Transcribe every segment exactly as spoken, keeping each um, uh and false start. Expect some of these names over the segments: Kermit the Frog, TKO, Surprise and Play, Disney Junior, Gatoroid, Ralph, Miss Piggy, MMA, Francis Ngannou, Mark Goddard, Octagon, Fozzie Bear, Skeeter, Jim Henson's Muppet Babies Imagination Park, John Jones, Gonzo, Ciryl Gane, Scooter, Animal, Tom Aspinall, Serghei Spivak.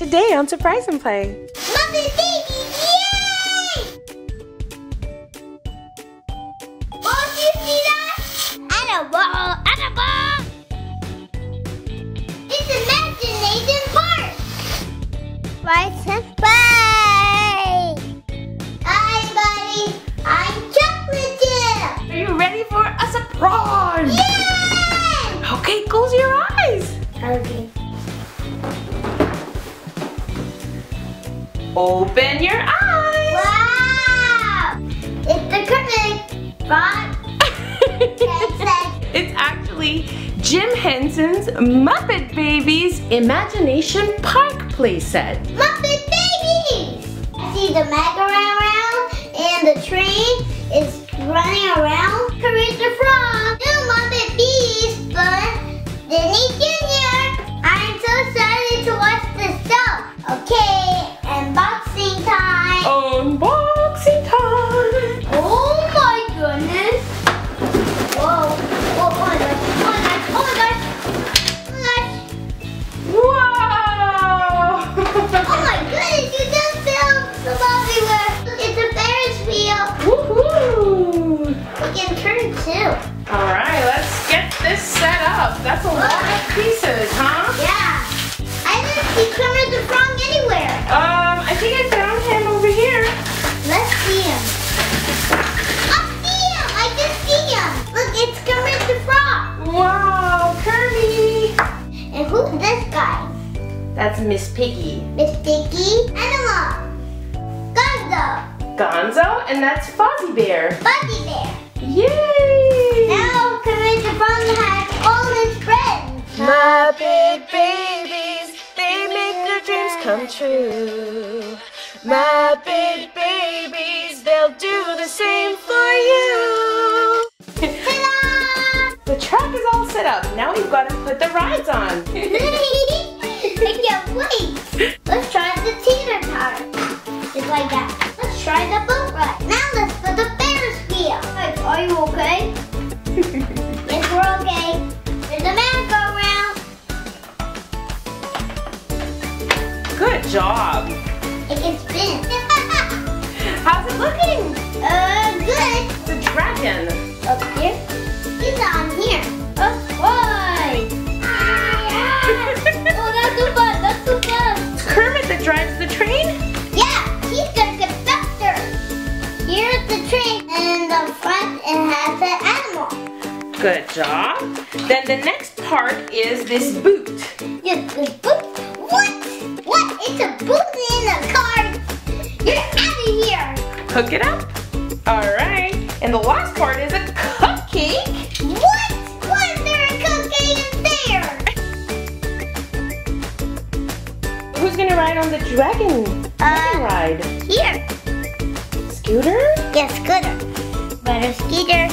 Today on Surprise and Play! Muppet Babies! Yay! Won't you see that? And a wall, and a ball! It's Imagination Park! Surprise and Play! Hi, buddy! I'm Chocolate Chip! Are you ready for a surprise? Yay! Okay, close your eyes! Okay. Open your eyes! Wow! It's the cooking pot. It's actually Jim Henson's Muppet Babies Imagination Park playset. Muppet Babies! I see the mag around, around and the train is running around. Courage the Frog! New Muppet Bees for Denny Junior I'm so excited to watch this show. Okay. Unboxing time! Unboxing time! Oh my goodness! Whoa! Whoa! Oh my gosh! Oh my gosh! Oh my gosh! Oh my gosh! Whoa! Oh my goodness! You just filled the lobby with! Look, it's a Ferris wheel! Woohoo! We can turn too! Alright, let's get this set up! That's a lot of pieces, huh? Yeah! I didn't see Kermit the Frog anywhere! Uh, I think I found him over here. Let's see him. I see him! I just see him! Look, it's Kermit the Frog! Wow, Kermit! And who's this guy? That's Miss Piggy. Miss Piggy? Animal! Gonzo! Gonzo? And that's Fozzie Bear. Fozzie Bear! Yay! Now Kermit the Frog has all his friends. Muppet Babies, they make their dreams come true. Muppet Babies, they'll do the same for you. Ta-da! The track is all set up. Now we've got to put the rides on. I can't wait. Let's try the teeter totter. Just like that. Let's try the boat ride. Now let's put the Ferris wheel. Are you okay? Yes, we're okay. There's a merry-go-round. Good job. It can spin. How's it looking? Uh, good. It's a dragon. Up here? He's on here. Oh, boy. Ah, yeah. Oh, that's too fun. That's too fun. It's Kermit that drives the train? Yeah, he's the conductor. Here's the train. And in the front, it has an animal. Good job. Then the next part is this boot. Yes, this boot. What? What? It's a boot in a car. You're out of here. Hook it up. All right. And the last part is a cupcake. What? Why is there a cupcake in there? Who's gonna ride on the dragon, dragon uh, ride? Here. Scooter? Yes, Scooter. Better Skeeter.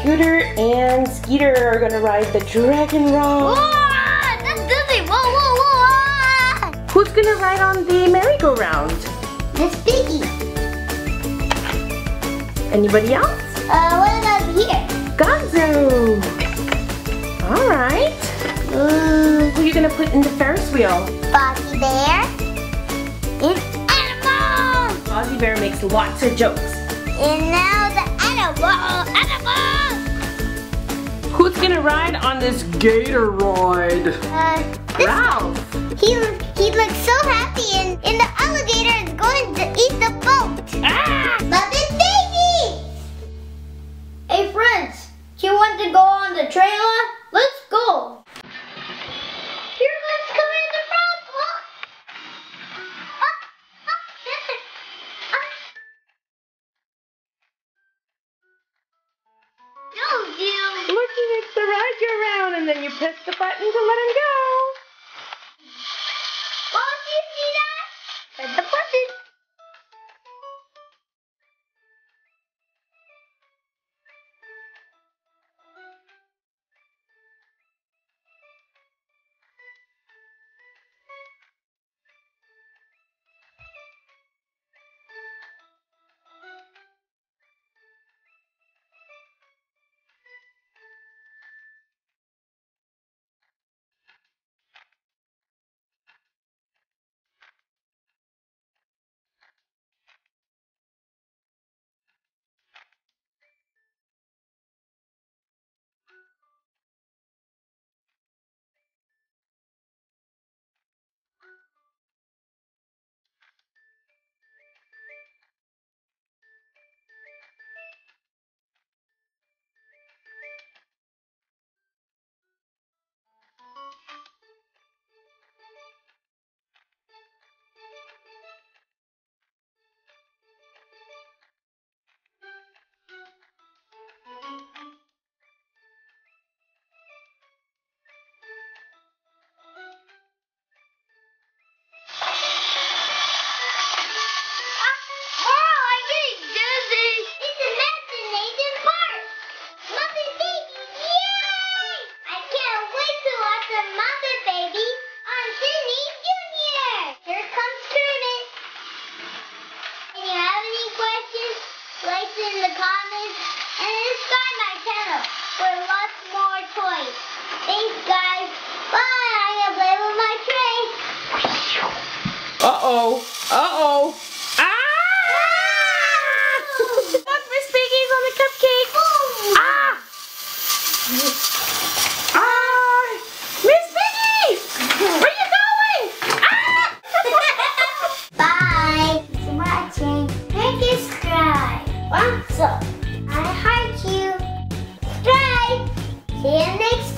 Scooter and Skeeter are gonna ride the dragon ride. Whoa! Who's gonna ride on the merry-go-round? Miss Piggy. Anybody else? Uh, what about here? Gonzo. All right. Mm, who are you gonna put in the Ferris wheel? Fozzie Bear. It's animal. Fozzie Bear makes lots of jokes. And now the animal, animal. Who's gonna ride on this Gatoroid? Uh, this Ralph. He he looks so happy, and, and the alligator is going to eat the boat. Ah! Muppet Babies! Hey friends, do you want to go on the trailer? Let's go. Here comes Kermit the Frog. Look! Oh, oh, yes, sir. Oh. No, you. Look, he makes the ride go around, and then you press the button to let him go. Uh-oh. Uh-oh. Ah! Look, Miss Piggy's on the cupcake. Ah! Ah! Miss Piggy! Where you going? Ah! Bye. Thanks for watching. Make it subscribe. Wow. So, I hide you. Subscribe. See you next time.